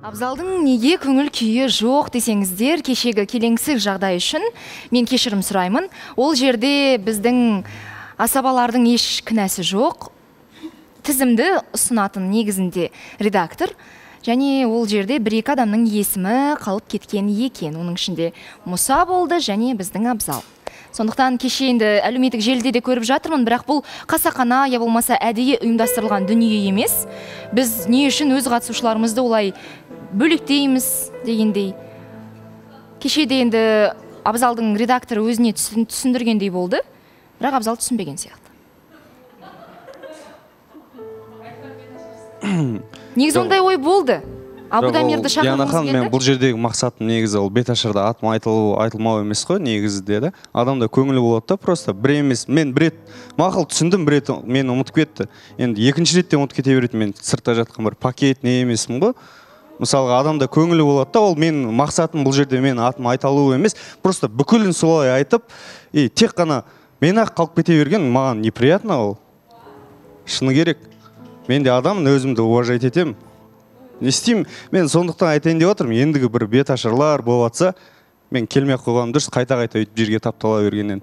Абзалдың неге көңіл күйі жоқ десеңіздер, кешегі келеңсіз жағдай үшін мен кешірім сұраймын. Ол жерде біздің асабалардың еш кінәсі жоқ. Тізімді ұсынатын негізінде редактор. Және ол жерде бір-екі адамның есімі қалып кеткен екен. Оның ішінде Мұса болды, және біздің Абзал. Сондықтан кеше енді әлеуметтік желіде де көріп жатырмын, бірақ бұл қасақана, я болмаса әдейі ұйымдастырылған дүние емес. Біз не үшін өз қатысушыларымызды олай бөлектейміз дегендей. Кешеде енді Абзалдың редакторы өзіне түсіндіргендей болды, бірақ Абзал түсінбеген сияқты. Негізі ондай ой болды. Яна ханым, мен бұл жердегі мақсатым негізі ол бет ашарда атма айтылмау емес қой, негізі деді. Адамда көңілі болады да, просто бір емес, мен бір рет мақал түсіндім, бір рет мен ұмытып кетті. Енді екінші реттен ұмытып кете береді, мен сыртта жатқан бір пакет не емесім ғой. Мысалға адамда көңілі болады да, ол мен мақсатым бұл жерде мен атма айталу емес, просто бүкілін солай айтып, и тек қана мен ақ қалып кете берген маған неприятно ол. Шыны керек. Мен де адаммын, өзімді уважать етемін. Не істеймін, мен сондықтан айтайын деп отырмын, ендігі бір бет ашарлар болып жатса, мен келмей қойғаным дұрыс, қайта-қайта өйтіп жерге таптала бергеннен.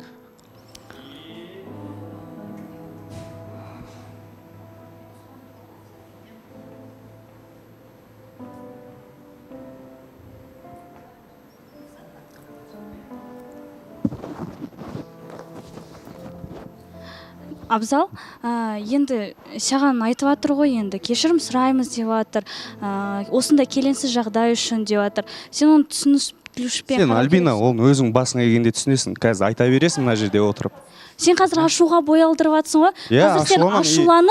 Абзал, енді саған айтып жатыр ғой, енді кешірім сұраймыз деп жатыр, осындай келеңсіз жағдай үшін деп жатыр. Сен оны түсінушпен. Сен, Альбина, оны өзің басыңа келгенде түсінесің, қазір айта бересің мына жерде отырып. Сен қазір ашуға боялдырып жатсың ғой. Қазір сен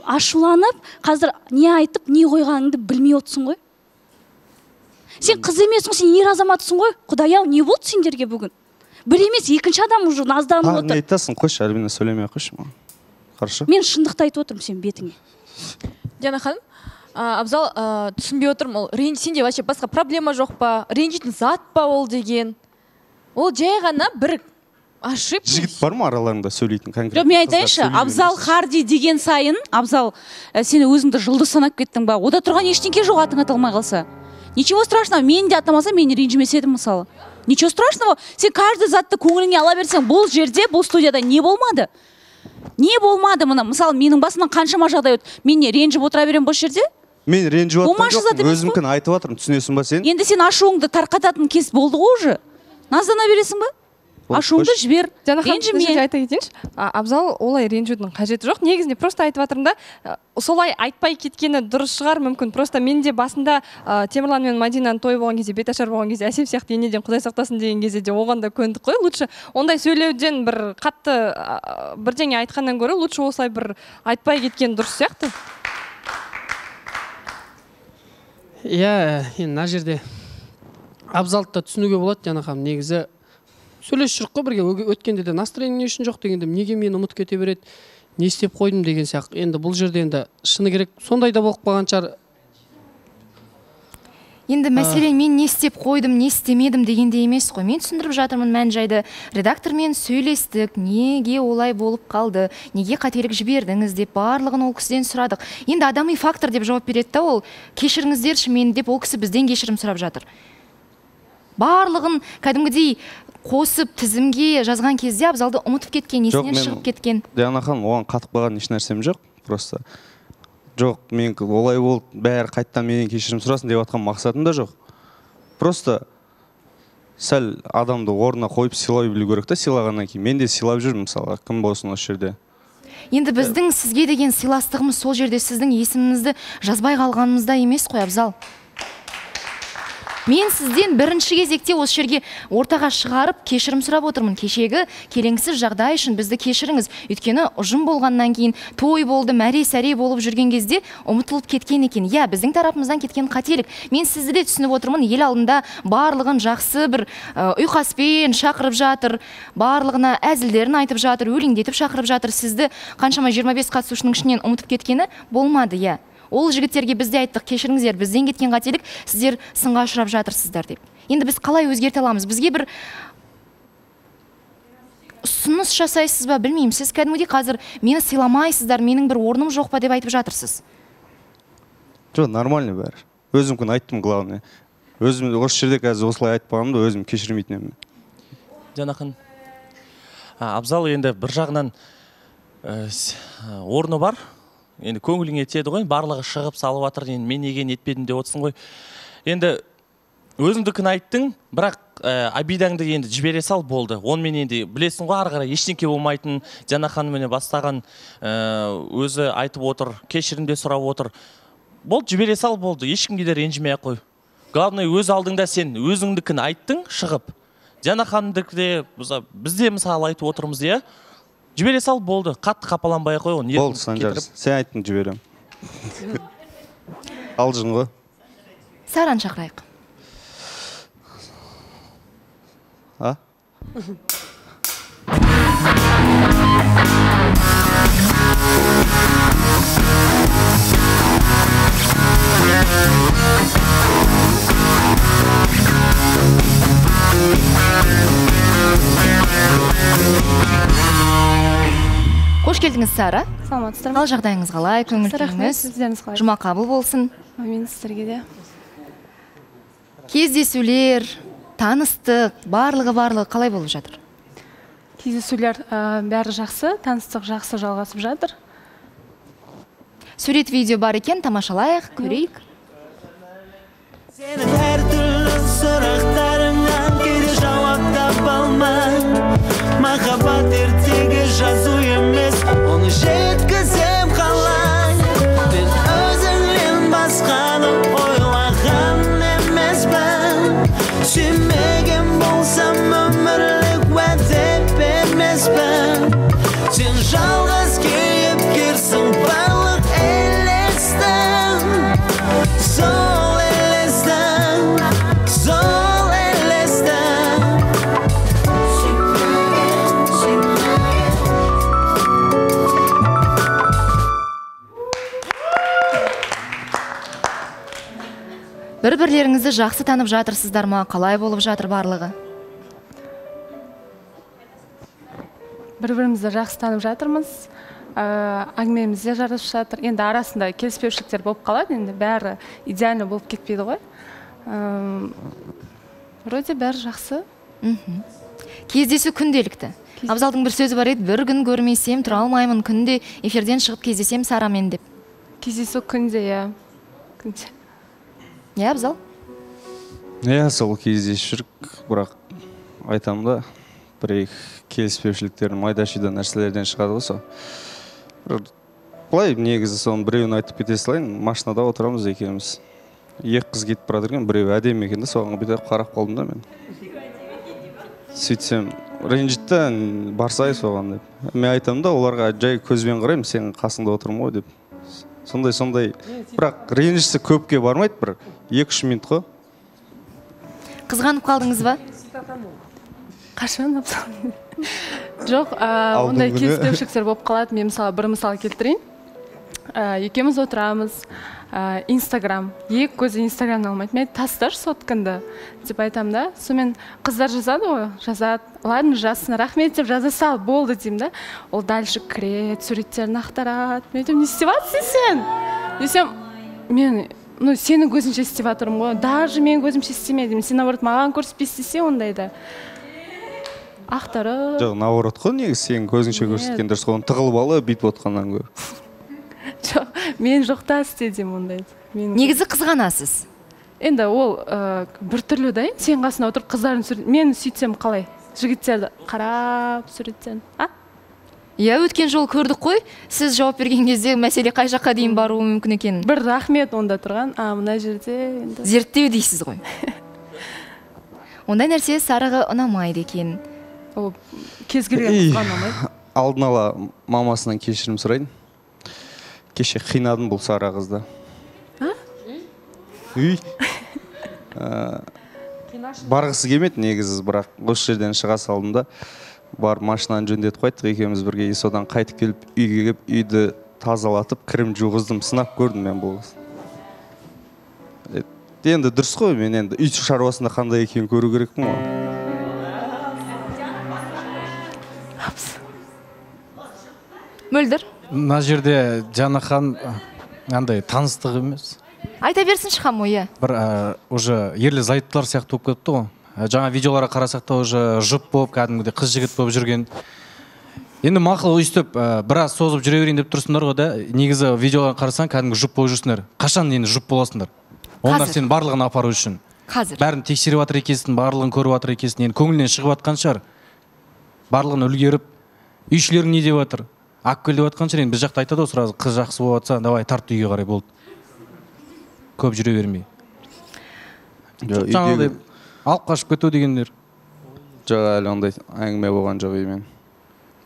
ашуланып, қазір не айтып, не қойғаныңды білмей отырсың ғой. Сен қыз емессің, сен ер азаматсың ғой. Құдай-ау, не болды сендерге бүгін? Бір емес, екінші адам уже назданып отыр. Не айтасың, қойшы, Альбина, сөйлемей қойшы. Қаршы. Мен шындықты айтып отырмын сен бетіңе. Диана ханым, Абзал түсінбей отырмын, ол сенде вообще басқа проблема жоқ па, ренжитін зат па ол деген. Ол жай ғана бір ашып. Жігіт бар ма араларында сөйлейтін конкретно? Жоқ, мен айтайыншы, Абзал Харди деген сайын, Абзал, сен өзіңді жылды санап кеттің ба? Ода тұрған ештеңке жоқ, атың аталмай қалса. Ничего страшного, мен де атамаса, мен ренжімес едім мысалы. Ничего страшного, сен каждый затты көңіліңе ала берсең, бұл жерде, бұл студияда не болмады? Не болмады мұны? Мысалы, менің басынан қаншама жағдай өт, мен ренжіп отыра берем бұл жерде? Мен ренжіп отыра жоқ, өзімкін айтып атырым, түсінесің ба сен? Енді сен ашуыңды тарқататын кез болды ғой уже. Наздана бересің ба? Ашуыңды жібер, ренжіме. Абзал олай ренжудің қажеті жоқ. Негізінде просто айтып атырында, солай айтпай кеткені дұрыс шығар мүмкін. Просто мен де басында Темірлан мен Мадинаның той болған кезде, бет ашар болған кезде, әсем сияқты енеден құдай сақтасын деген кезде де оған да көндік қой. Лучше ондай сөйлеуден бір қатты бірдеңе айтқаннан көрі, лучше осылай бір айтпай кеткен дұрыс сияқты. Иә, енді мына жерде Абзалды да түсінуге болады, Диана ханым, негізі сөйлес жүріп қой бірге, өткенде де настроение үшін жоқ дегенде, неге мен ұмыт кете береді, не істеп қойдым деген сияқты. Енді бұл жерде енді шыны керек сондай да болып қалған шығар. Енді мәселе мен не істеп қойдым, не істемедім дегенде емес қой. Мен түсіндіріп жатырмын мән-жайды. Редактормен сөйлестік, неге олай болып қалды, неге қателік жібердіңіз деп барлығын ол кісіден сұрадық. Енді адами фактор деп жауап береді де ол, кешіріңіздерші мен деп ол кісі бізден кешірім сұрап жатыр. Барлығын кәдімгідей қосып тізімге жазған кезде Абзалды ұмытып кеткен, есінен шығып кеткен. Диана ханым, оған қатып қалған еш нәрсем жоқ. Просто жоқ, мен олай болды, бәрі қайттан менен кешірім сұрасын деп атқан мақсатым да жоқ. Просто сәл адамды орнына қойып сыйлай білу керек те, сыйлағаннан кейін мен де сыйлап жүрмін мысалы, кім болсын осы жерде. Енді біздің сізге деген сыйластығымыз сол жерде сіздің есіміңізді жазбай қалғанымызда емес қой, Абзал. Мен сізден бірінші кезекте осы жерге ортаға шығарып, кешірім сұрап отырмын. Кешегі келеңсіз жағдай үшін бізді кешіріңіз. Өйткені ұжым болғаннан кейін, той болды, мәре-сәре болып жүрген кезде ұмытылып кеткен екен. Иә, біздің тарапымыздан кеткен қателік. Мен сізді де түсініп отырмын, ел алдында барлығын жақсы бір ұйқаспен шақырып жатыр, барлығына әзілдерін айтып жатыр, өлеңдетіп шақырып жатыр. Сізді қаншама 25 қатысушының ішінен ұмытып кеткені болмады, иә. Ол жігіттерге бізде айттық, кешіріңіздер, бізден кеткен қателік, сіздер сынға ұшырап жатырсыздар деп. Енді біз қалай өзгерте аламыз? Бізге бір ұсыныс жасайсыз ба, білмеймін. Сіз кәдімгідей қазір мені сыйламайсыздар, менің бір орным жоқ па деп айтып жатырсыз. Жоқ, нормально бәрі. өзімін айттым главное. Өзім осы жерде қазір осылай айтпағанымды өзім кешірмейтін едім. Жанақын. Абзал енді бір жағынан орны бар. Енді көңілің етеді ғой, барлығы шығып салып жатыр. Енді мен неге нетпедім деп отырсың ғой. Енді өзіңдікін айттың, бірақ обидаңды енді жібере сал болды. Онымен енді білесің ғой, ары қарай ештеңке болмайтын. Жанақаным мені бастаған өзі айтып отыр, кешірімде сұрап отыр. Болды, жібере сал болды. Ешкімге де ренжімей қой. Главное, өз алдыңда сен өзіңдікін айттың, шығып. Жанақанымдік де бізде мысалы айтып отырмыз де. Жібере сал болды. Қатты қапаланбай қой, оны ертіп кетіріп. Сен айттың, жіберем. Алжың ғой. Саран шақырайық. А? Қош келдіңіз, Сара. Саламатсыздар ма? Қал жағдайыңыз қалай, көңіл күйіңіз? Жұма қабыл болсын. Амин, сіздерге де. Кездесулер, таныстық, барлығы қалай болып жатыр? Кездесулер бәрі жақсы, таныстық жақсы жалғасып жатыр. Сурет видео бар екен, тамашалайық, көрейік. Сенің әр түрлі сұрақтарыңнан кейде жауап тапалмай. Махаббат ертегі жазу емес, оны жеткізем қалай. Мен өзіңнен басқаны ойлаған емеспін. Сүймеген болсам өмірлік уәдеп емеспін. Сен жалғыз кейіпкерсің барлық елестің. Сол елестің, сол. Бір-бірлеріңізді жақсы танып жатырсыздар ма? Қалай болып жатыр барлығы? Бір-бірімізді жақсы танып жатырмыз. Әңгімемізде жарасып жатыр. Енді арасында келіспеушіліктер болып қалады. Енді бәрі идеально болып кетпейді ғой. Вроде бәрі жақсы. Кездесу күнделікті. Абзалдың бір сөзі бар еді, бір күн көрмесем, тұра алмаймын, күнде эфирден шығып кездесем Сарамен деп. Кездесу күнде, иә. Не, Абзал? Я сол кездесіп жүрік, бірақ айтамда бір келіспеушіліктерім айдашыдан нәрселерден шығады ғой сол. Былай негізі соның біреуін айтып кете салайын, машинада отырамыз екеуміз. Екі қыз кетіп бара жатқан, біреуі әдемі екен де, соған бүйтіп қарап қалдым да мен. Сөйтсем, ренжіттен барсай соған деп. Мен айтам да, оларға жай көзбен қараймын, сенің қасыңда отырмын ғой деп. Сондай-сондай, бірақ ренжісі көпке бармайды, бір 2-3 минут қо. Қызғанып қалдыңыз ба? Қашан апсалын? Жоқ, ондай келіспеушіліктер болып қалады. Мен мысалы бір мысал келтірейін. Екеуміз отырамыз, Инстаграм, екі көзі Инстаграмды алмайды. Мен тастар соткынды деп айтам да. Сонымен қыздар жазады ғой, жазады. Ладно, жазсын, рахмет деп жаза сал, болды дейм да. Ол дальше кірет, суреттерін ақтарады. Мен айтам, не істеватсың сен? Десем, мен, сенің көзімше істеватырым ғой. Даже мен көзімше істемедім. Сен наоборот маған көрсетпесе ондайда. Ақтары. Жоқ, наоборот қой негіз, сенің көзіңше көрсеткен дұрыс қой, тығылып алып бүйтіп отқаннан гөрі. Мен жоқта істедім ондайды. Негізі қызғанасыз? Енді ол бір түрлі дайын, сен қасына отырып қыздарын сүрет. Мен сүйтсем қалай? Жігіттерді қарап сүреттен. Иә, өткен жол көрдік қой, сіз жауап берген кезде мәселе қай жаққа дейін баруы мүмкін екенін. Бір рахмет онда тұрған, мына жерде. Зерттеу дейсіз ғой. Ондай нәрсе Сараға ұнамайды екен. Кезгілген ұнамайды. Алдын ала мамасынан кешірім сұрайын. Кеше қинадым бұл Сара қызды. Барғысы келмеді негізі, бірақ осы жерден шыға салдым да, бар машинаны жөндетіп қайттық екеуміз бірге, содан қайтып келіп үйге келіп үйді тазалатып кірім жуғыздым, сынап көрдім мен бұл қызды. Енді дұрыс қой, мен енді үй шаруасында қандай екенін көру керекпін ғой. Мөлдір? Мына жерде Жанахан андай таныстық емес, Айта берсінші қам ойы. Бір уже ерлі зайыттылар сияқты болып кетті ғой. Жаңа видеоларға қарасақ та уже жұп болып, кәдімгідей қыз жігіт болып жүрген. Енді мақұл өйстіп, біраз созып жүре берейін деп тұрсыңдар ғой да, негізі видеоларға қарасаң кәдімгі жұп болып жүрсіңдер. Қашан енді жұп боласыңдар? Олар сенің барлығын апару үшін. Қазір. Бәрін тексеріп жатыр екенсің, барлығын көріп жатыр екенсің. Енді көңілінен шығып жатқан шығар. Барлығын үлгеріп, үйшілерің не деп жатыр? Ақкөл деп жатқан шығар. Енді біз жақта айтады ғой, сразу қыз жақсы болып жатса, давай тарт үйге қарай болды. Көп жүре бермей. Жаңағыдай алып қашып кету дегендер. Жоқ, әлі ондай әңгіме болған жоқ емен.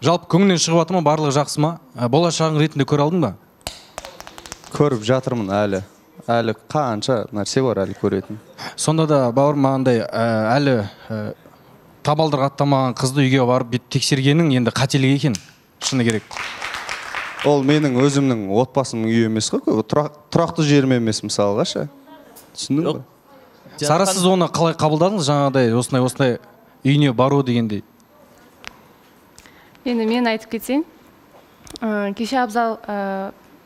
Жалпы көңілден шығып атыма, барлығы жақсы ма? Болашағың ретінде көре алдың ба? Көріп жатырмын әлі. Әлі қанша нәрсе бар әлі көретін. Сонда да бауырым маңдай әлі табалдырға аттамаған қызды үйге барып тексергенің енді қателік екен. Шыны керек. Ол менің өзімнің отбасымның үйі емес қой, тұрақты жерім емес мысалға ше. Түсіндің бе? Сара, сіз оны қалай қабылдадыңыз жаңағыдай осындай үйіне бару дегендей? Енді мен айтып кетейін. Кеше Абзал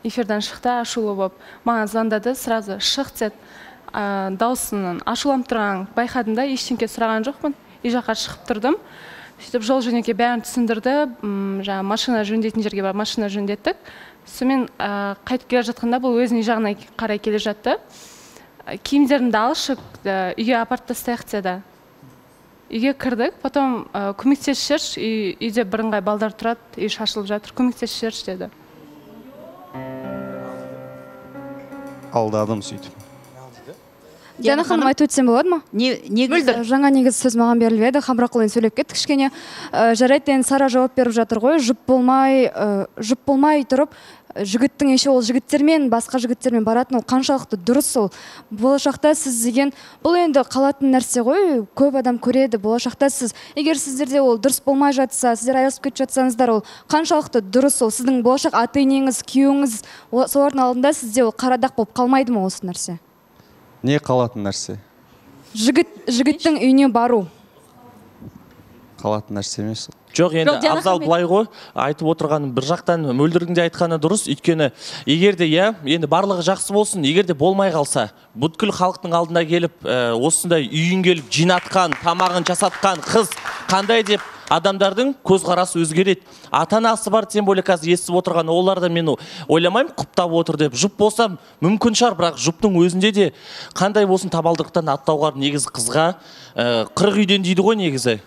эфирдан шықта ашулы болып, маған звондады, сразу шық деді, даусынан ашуланып тұрған байқадым да, ештеңке сұраған жоқпын, үй жаққа шығып тұрдым. Сөйтіп жол жөнекей бәрін түсіндірді, жаңа машина жөндейтін жерге бар, машина жөндеттік. Сонымен қайтып келе жатқанда бұл өзіне жағына қарай келе жатты. Киімдерімді алшы, үйге апарып тастайық деді. Үйге кірдік, потом көмектесші, үйде бірыңғай балдар тұрады, үй шашылып жатыр, көмектесші деді. Алдадым сөйтіп. Дана ханым, айтып өтсем болады ма? Жаңа негіз сөз маған беріліп еді, Хамрақұл енді сөйлеп кеттік кішкене. Жарайды, енді Сара жауап беріп жатыр ғой, жұп болмай тұрып, жігіттің еше ол жігіттермен, басқа жігіттермен баратын, ол қаншалықты дұрыс ол. Болашақта сіз деген, бұл енді қалатын нәрсе ғой, көп адам көреді, болашақта сіз. Егер сіздерде ол дұрыс болмай жатса, сіздер айырылысып кетіп жатсаңыздар, ол қаншалықты дұрыс ол, сіздің болашақ ата-енеңіз, күйеуіңіз, солардың алдында сізде ол қарадақ болып қалмайды ма осы нәрсе? Не қалатын нәрсе? Жігіттің үйіне бару. Қалатын нәрсе емес. Жоқ, енді Абзал былай ғой, айтып отырғанын бір жақтан мөлдірдің де айтқаны дұрыс. Өйткені, егерде енді барлығы жақсы болсын, егерде болмай қалса, бүткіл халықтың алдына келіп, осындай үйін келіп жинатқан, тамағын жасатқан қыз қандай деп адамдардың көзқарасы өзгереді. Ата-анасы бар символикасы естіп отырған олар да мен ойламаймын құптап отыр деп. Жұп болсам мүмкін шығар, бірақ жұптың өзінде де қандай болсын табалдырықтан аттауға негізі қызға 40 үйден дейді ғой негізі.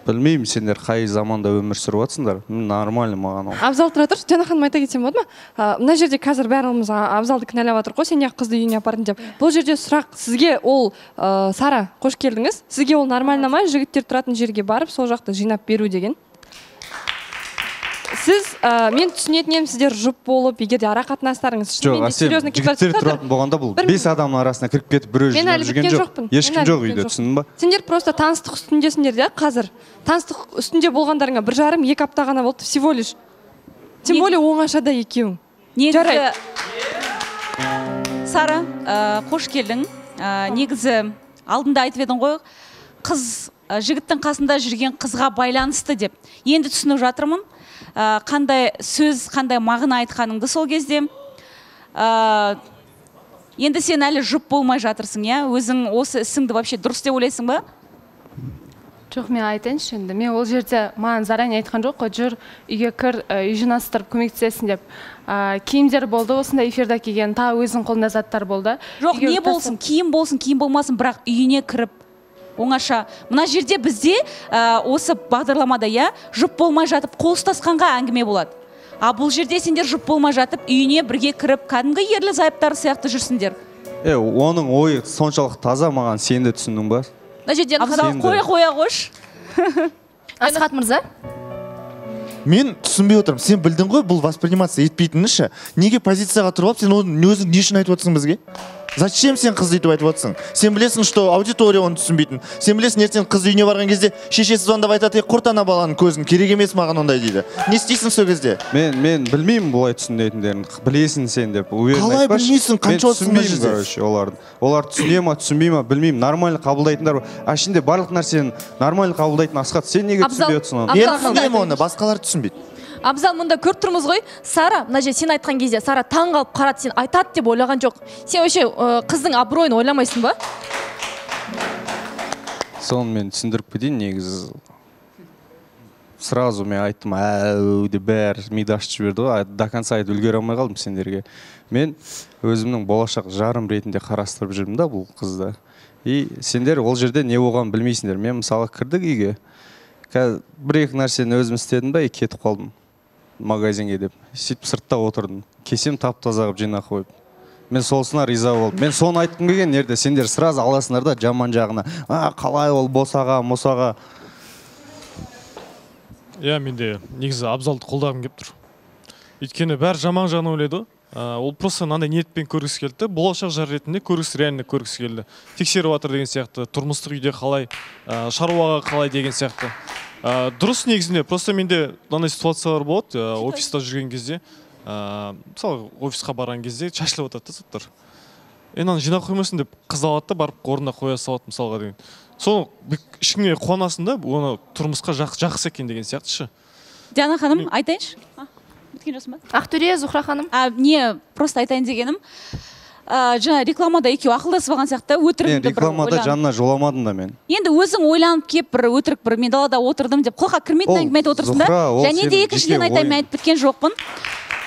Білмеймін, сендер қай заманда өмір сүріп жатсыңдар. Нормально маған ол. Абзал тұра тұр. Дана ханым, айта кетсем болады ма? Мына жерде қазір бәріміз Абзалды кінәлап жатыр ғой, сен неғып қызды үйіне апардың деп. Бұл жерде сұрақ сізге ол, Сара, қош келдіңіз. Сізге ол нормально ма, жігіттер тұратын жерге барып, сол жақты жинап беру деген? Сіз, мен түсінетінем, сіздер жұп болып, егерде ара қатынастарыңыз. Жоқ, әсем, жігіттер тұратын болғанда бұл. 5 адамның арасына кіріп кетіп, бір өзі жүрген жоқ. Ешкім жоқ үйде, түсіндің ба? Сендер просто таныстық үстіндесіндер де, қазір. Таныстық үстінде болғандарыңа бір жарым, 2 апта ғана болды, всего лишь. Тем более оңашада екеуің. Жарайды. Сара, қош келдің. Негізі алдында айтып едің ғой, қыз жігіттің қасында жүрген қызға байланысты деп. Енді түсініп жатырмын. Қандай сөз, қандай мағына айтқаныңды сол кезде. Енді сен әлі жұп болмай жатырсың, өзің осы ісіңді вообще дұрыс деп ойлайсың ба? Жоқ, мен айтайыншы енді. Мен ол жерде маған заранее айтқан жоқ қой, жүр үйге кір, үй жинастырып көмектесесің деп. Киімдер болды, осында эфирда келген, та өзің қолында заттар болды. Жоқ, не болсын, киім болмасын, бірақ үйіне кіріп оңаша. Мына жерде бізде осы бағдарламада жұп болмай жатып, қол ұстасқанға әңгіме болады. А бұл жерде сендер жұп болмай жатып, үйіне бірге кіріп, кәдімгі ерлі зайыптары сияқты жүрсіңдер. Оның ойы соншалық таза маған, сен де түсіндің ба? Мына жерде қоя қош. Асхат мырза. Мен түсінбей отырмын. Сен білдің ғой, бұл воспринимация етпейтіні ше. Неге позицияға тұрып, сен өзің не үшін айтып отырсың бізге? Зачем сен қызды үйтіп айтып отырсың? Сен білесің, что аудитория оны түсінбейтін. Сен білесің, ертең қыз үйіне барған кезде шешесі звондап айтады, құрт ана баланың көзін, керек емес маған ондай дейді. Не істейсің сол кезде? Мен білмеймін бұлай түсінетіндерін. Білесің сен деп. Қалай білмейсің, қанша түсінбеймін оларды. Олар түсіне ма, түсінбей ма, білмеймін. Нормально қабылдайтындар. А ішінде барлық нәрсені нормально қабылдайтын Асхат, сен неге түсінбей отырсың оны? Мен түсінбеймін оны, басқалар түсінбейді. Абзал мында көріп тұрмыз ғой. Сара, мына же сен айтқан кезде Сара таң қалып қарады, сен айтады деп ойлаған жоқ. Сен өше қыздың абыройын ойламайсың ба? Соны мен түсіндіріп кетейін негізі. Сразу мен айттым, әу деп бәрі миды ашып жіберді ғой. До конца айтып үлгере алмай қалдым сендерге. Мен өзімнің болашақ жарым ретінде қарастырып жүрмін да бұл қызды. И сендер ол жерде не болғанын білмейсіңдер. Мен мысалы кірдік үйге. Бір-екі нәрсені өзім істедім да, кетіп қалдым магазинге деп. Сөйтіп сыртта отырдым. Кесем тап-таза қылып жинақ қойып. Мен солысына риза болдым. Мен соны айтқым келген жерде сендер сразу аласыңдар да жаман жағына. Қалай ол босаға, мосаға. Иә, менде негізі Абзалды қолдағым келіп тұр. Өйткені бәрі жаман жағын ойлайды. Ол просто мынандай ниетпен көргісі келді, болашақ жар ретінде көргісі, реально көргісі келді. Тексеріп жатыр деген сияқты, тұрмыстық үйде қалай, шаруаға қалай деген сияқты. Дұрыс негізінде, просто менде мынандай ситуациялар болады, офиста жүрген кезде, мысалы офисқа барған кезде шашылып жатады сырттар. Енді жинап қоймасын деп қыз алады да барып орнына қоя салады мысалға деген. Соны ішіңе қуанасың да, оны тұрмысқа жақсы екен деген сияқты ше. Диана ханым, айтайыншы. Ақтөре, Зухра ханым. Не, просто айтайын дегенім. Жаңа рекламада екеу ақылдасып алған сияқты өтірік. Рекламада жанына жоламадым да мен. Енді өзің ойланып кеп бір өтірік бір мен далада отырдым деп құлаққа кірмейтін әңгіме айтып отырсың да. Және де екіншіден айтайын, мен айтып біткен жоқпын.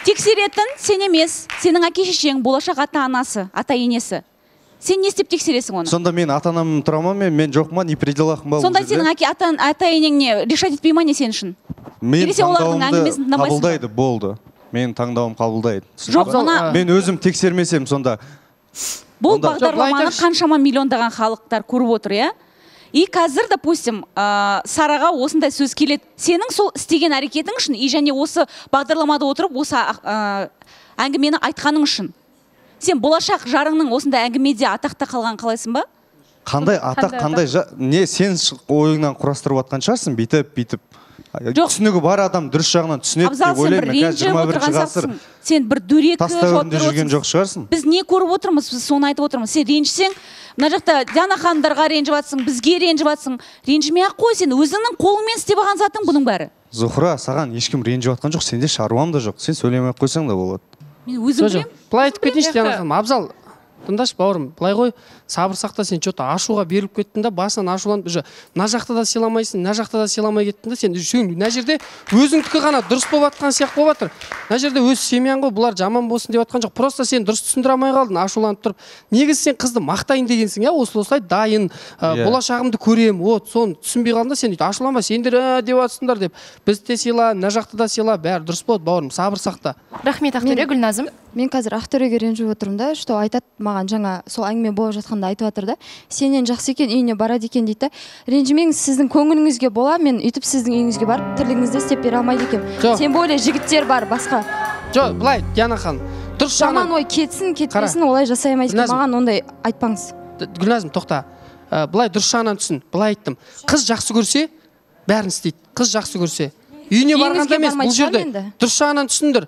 Тексеретін сен емес, сенің әке-шешең, болашақ ата-анасы, ата-енесі. Сен не істеп тексересің оны? Сонда мен ата-анам тұрама, мен жоқма, не пределақым ба? Сонда сенің ата-енеңне решать етпейма не сен үшін? Мен таңдауымды қабылдайды, болды. Мен таңдауым қабылдайды. Жоқ, оны... Мен өзім тексермесем, сонда... Бұл бағдарламаны қаншама миллиондаған халықтар көріп отыр, е? И қазір, допустим, Сараға осындай сөз келеді. Сенің сол істеген әрекетің үшін, и және осы бағдарламада отырып, осы әңгімені айтқаның үшін. Сен болашақ жарыңның осында әңгімеде атақта қалған қалайсың ба? Қандай атақ, қандай не сен ойыңнан құрастырып атқан шығарсың, бүйтіп-бүйтіп. Түсінігі бар адам дұрыс жағынан түсінеді деп ойлаймын. Абзал, сен бір ренжіп отырған сен бір дөрекі жоқ шығарсың. Біз не көріп отырмыз, біз соны айтып отырмыз. Сен ренжісең, мына жақта Диана хандарға ренжіп жатсың, бізге ренжіп жатсың. Ренжімей ақ қой, сен өзіңнің қолыңмен істеп алған затың бұның бәрі. Зухра, саған ешкім ренжіп жатқан жоқ, сенде шаруам да жоқ. Сен сөйлемей қойсаң да болады. Мен өзім білем. Былай айтып кетінші, Диана ханым. Абзал, тыңдашы бауырым, былай ғой, сабыр сақта, сен что-то ашуға беріліп кеттің да, басынан ашуланып, уже мына жақта да сыйламайсың, мына жақта да сыйламай кеттің да, сен мына жерде өзіңдікі ғана дұрыс болып жатқан сияқты болып жатыр. Мына жерде өз семьяң ғой, бұлар жаман болсын деп жатқан жоқ. Просто сен дұрыс түсіндіре алмай қалдың, ашуланып тұрып. Негізі сен қызды мақтайын дегенсің, осылай дайын, болашағымды көрем, от, соны түсінбей қалдың да, сен дейді, ашуланба, сендер деп жатсыңдар деп. Біз те сыйла, мына жақта да сыйла, бәрі дұрыс болады, бауырым, сабыр сақта. Рахмет, Ақтөре, Гүлназым. Мен қазір Ақтөреге ренжіп отырмын да, что айтады маған жаңа сол әңгіме болып жатқанда айтып жатыр да, сенен жақсы екен, үйіне барады екен дейді. Ренжімеңіз, сіздің көңіліңізге бола, мен үйтіп сіздің үйіңізге барып тірлігіңізді істеп бере алмайды екен. Сен бойлы жігіттер бар, басқа. Жоқ, былай, Диана ханым. Дұрыс жаман ой кетсін, кетпесін, олай жасай алмайды екен. Маған ондай айтпаңыз. Гүлназым, тоқта. Былай дұрыс жағынан түсін. Былай айттым. Қыз жақсы көрсе, бәрін істейді. Қыз жақсы көрсе, үйіне барғанда емес, бұл жерде дұрыс жағынан түсіндір.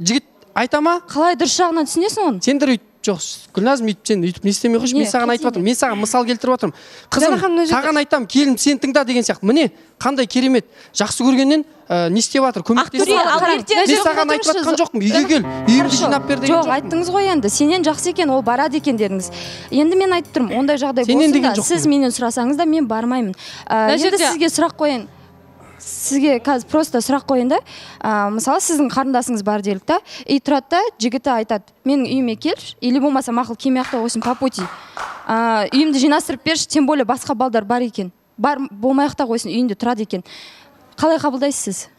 Жігіт айтама? Қалай дұрыс жағынан түсінесің оны? Сендер үйтіп жоқ. Гүлназым үйтіп сен үйтіп не істемей қойшы. Мен саған айтып жатырмын. Мен саған мысал келтіріп жатырмым. Қызым, саған айтам, келін сен тыңда деген сияқты. Міне, қандай керемет. Жақсы көргеннен не істеп жатыр? Көмектесіп жатыр. Мен саған айтып жатқан жоқпын. Үйге кел. Үйімді жинап бер деген жоқ. Жоқ, айттыңыз ғой енді. Сенен жақсы екен, ол барады екен дедіңіз. Енді мен айтып тұрмын. Ондай жағдай болса, сіз менен сұрасаңыз да, мен бармаймын. Енді сізге сұрақ қояйын. Сізге қазір просто сұрақ қойында, мысалы, сіздің қарындасыңыз бар делікті, и тұратта жігіті айтады, менің үйіме кел, или болмаса мақыл кемияқта осым папути. Үйімді жинастырып берші, тем более басқа балдар бар екен. Бар болмаяқта осым үйінде тұрады екен. Қалай қабылдайсыз?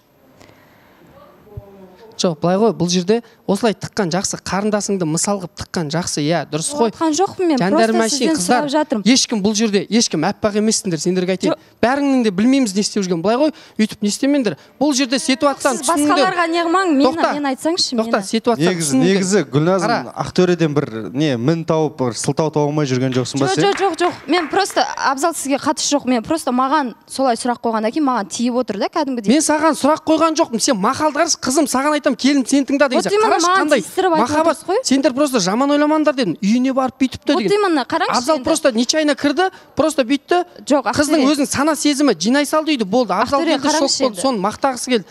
Жоқ, былай ғой, бұл жерде осылай тыққан жақсы, қарындасыңды мысал қып тыққан жақсы, иә, дұрыс қой. Тыққан жоқпын мен, просто сізден сұрап жатырмын. Ешкім бұл жерде, ешкім әппақ емесіндер, сендерге айтайын. Бәріңнің де білмейміз не істеп жүрген, былай ғой, үйтіп не істемеңдер. Бұл жерде ситуацияны түсіндер. Сіз басқаларға неғымаң, мен айтсаңызшы. Тоқта, ситуацияны түсіндер. Негізі, Гүлназым, Ақтөреден бір мін тауып, сылтау тауып алмай жүрген жоқсың ба сен? Жоқ, жоқ, жоқ. Мен просто Абзал сізге қатысы жоқ. Мен просто маған солай сұрақ қойғаннан кейін маған тиіп отыр да кәдімгідей. Мен саған сұрақ қойған жоқпын. Сен мақалдағыз қызым, саған келім сен тыңда деген сияқты. Махаббат, сендер просто жаман ойламаңдар дедім. Үйіне барып бүйтіпті деген. Абзал просто нечайна кірді, просто бүйтті. Қыздың өзінің сана сезімі жинай салды үйді болды. Абзал келді, шок болды, соны мақтағысы келді.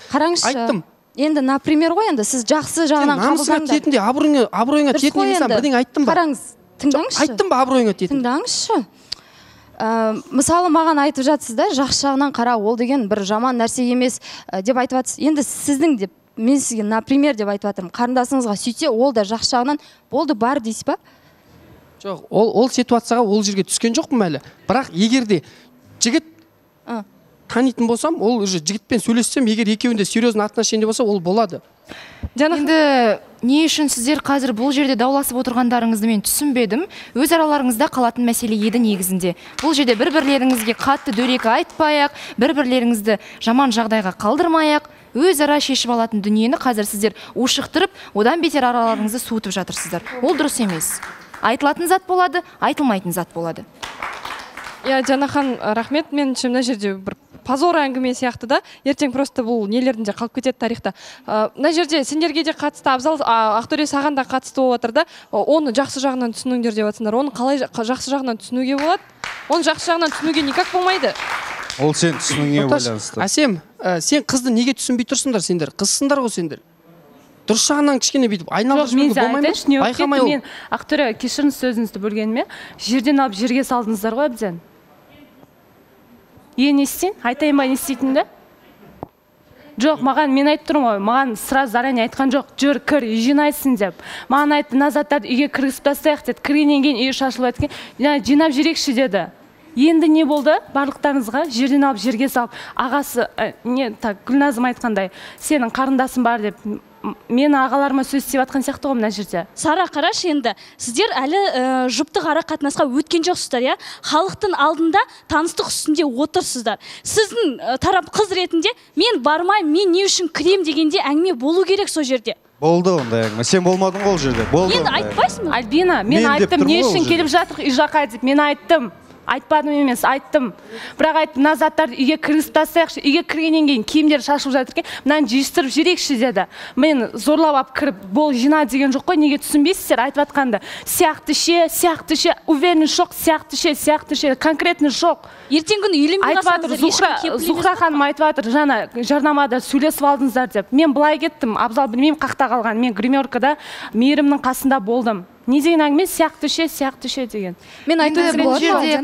Айттым, енді например ғой енді сіз жақсы жағынан қабылдаңдар. Мысалы маған айтып жатсыз да, жақсы жағынан қара, ол деген бір жаман нәрсе емес деп айтып жатсыз. Енді сіздің деп мен сізге например деп айтып жатырмын. Қарындасыңызға сөйтсе, ол да жақсы жағынан болды бар дейсіз ба? Жоқ, ол ситуацияға ол жерге түскен жоқпын әлі. Бірақ егер де жігіт танитын болсам, ол уже жігітпен сөйлессем, егер екеуінде серьезный отношение болса, ол болады. Енді не үшін сіздер қазір бұл жерде дауласып отырғандарыңызды мен түсінбедім. Өз араларыңызда қалатын мәселе еді негізінде. Бұл жерде бір-бірлеріңізге қатты дөрекі айтпай-ақ, бір-бірлеріңізді жаман жағдайға қалдырмай-ақ, өз ара шешіп алатын дүниені қазір сіздер ушықтырып, одан бетер араларыңызды суытып жатырсыздар. Ол дұрыс емес. Айтылатын зат болады, айтылмайтын зат болады. Я Жанахан, рахмет, мен үшін мына жерде бір позор әңгіме сияқты да, ертең просто бұл нелерінде қалып кетеді тарихта. Мына жерде сендерге де қатысты, абзал Ақтөре саған да қатысты болып отыр да, оны жақсы жағынан түсініңдер деп жатсыңдар. Оны қалай жақсы жағынан түсінуге болады? Оны жақсы жағынан түсінуге никак болмайды. Ол сен түсінуге байланысты. Әсем, сен қызды неге түсінбей тұрсыңдар сендер? Қызсыңдар ғой сендер. Дұрыс жағынан кішкене бүйтіп айналып болмайды. Байқамай мен Ақтөре кешіріңіз сөзіңізді бөлгеніме, жерден алып жерге салдыңыздар ғой әбден. Е, не істейін? Айтайын ба, не істейтін да? Жоқ, маған мен айтып тұрмын ғой, маған сразу заранее айтқан жоқ, жүр, кір, жинайсың деп. Маған айтты, назаттарды үйге кіргізіп тастайық деді, кіргеннен кейін үйі шашылып кеткен, жинап жүрекші деді. Енді не болды? Барлықтарыңызға жерден алып жерге салып, ағасы, не, так, Гүлназым айтқандай, сенің қарындасың бар деп. Мен ағаларыма сөз істеп жатқан сияқты ғой мына жерде. Сара, қарашы енді, сіздер әлі жұптық ара қатынасқа өткен жоқсыздар, иә? Халықтың алдында таныстық үстінде отырсыздар. Сіздің тарап қыз ретінде мен бармаймын, мен не үшін кірем дегенде әңгіме болу керек сол жерде. Болды ондай әңгіме. Сен болмадың ол жерде. Болды. Енді айтпайсың ба? Альбина, мен айттым, не үшін келіп жатыр жаққа деп. Мен айттым. Айтпадым емес, айттым. Бірақ айтты, назаттарды үйге кіргізіп тастайықшы, үйге кіргеннен кейін киімдері шашылып жатыр екен, мынаны жиыстырып жүрекші деді. Мен зорлап алып кіріп, бол жина деген жоқ қой, неге түсінбейсіздер айтып жатқанда. Сияқты ше, уверен жоқ, сияқты ше, конкретно жоқ. Ертең күні үйленбей қалсаңыздар, Зухра ханым айтып жатыр, жаңа жарнамада сөйлесіп алдыңыздар деп. Мен былай кеттім, абзал білмеймін қақта қалған. Мен гримеркада Мейірімнің қасында болдым. Не деген әңгіме сияқты ше деген. Мен жерде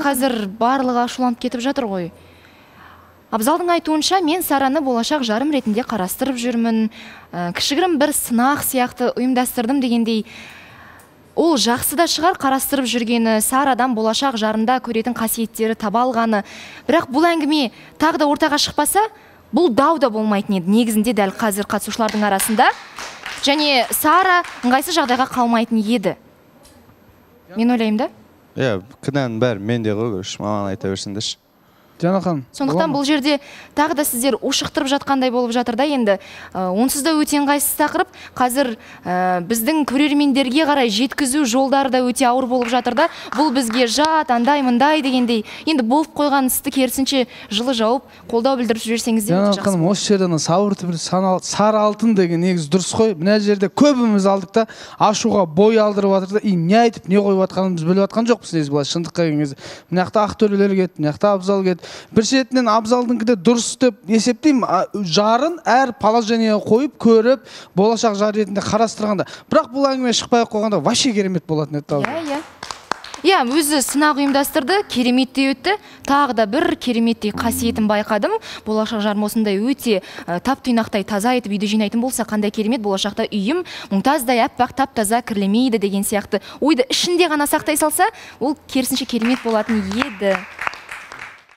қазір барлығы ашуланып кетіп жатыр ғой. Абзалдың айтуынша, мен Сараны болашақ жарым ретінде қарастырып жүрмін. Кішігірім бір сынақ сияқты ұйымдастырдым дегендей. Ол жақсы да шығар қарастырып жүргені, Сарадан болашақ жарында көретін қасиеттері табалғаны. Бірақ бұл әңгіме тағы да ортаға шықпаса, бұл дау да болмайтын еді. Негізінде дәл қазір қатысушылардың арасында. Және Сара ыңғайсыз жағдайға қалмайтын еді. Мен ойлаймын да? Иә, кінәнің бәрі менде ғой, маған айта берсеңдерші. Жанахан. Сондықтан бұл жерде тағы да сіздер ушықтырып жатқандай болып жатыр да енді. Онсыз да өте ыңғайсыз тақырып. Қазір біздің көрермендерге қарай жеткізу жолдары да өте ауыр болып жатыр да. Бұл бізге жат, андай, мындай дегендей. Енді болып қойған істі керісінше жылы жауып, қолдау білдіріп жіберсеңіз де жақсы. Жанахан, осы жерден сауыртып сары алтын деген негіз дұрыс қой. Мына жерде көбіміз алдық та ашуға бой алдырып жатыр да, и не айтып, не қойып жатқанымыз біліп жатқан жоқпыз негізі былай шындыққа келгенде. Мына жақта Ақтөрелер кетті, мына жақта Абзал кетті. Бір шетінен Абзалдыңкі де дұрыс деп есептеймін, жарын әр положение қойып, көріп, болашақ жар ретінде қарастырғанда. Бірақ бұл әңгіме шықпай қойғанда вообще керемет болатын еді. Иә, өзі сынақ ұйымдастырды, кереметтей өтті, тағы да бір кереметтей қасиетін байқадым. Болашақ жарым осындай өте тап тұйнақтай таза етіп үйді жинайтын болса, қандай керемет болашақта үйім мұнтаздай әппақ тап таза кірлемейді деген сияқты ойды ішінде ғана сақтай салса, ол керісінше керемет болатын еді.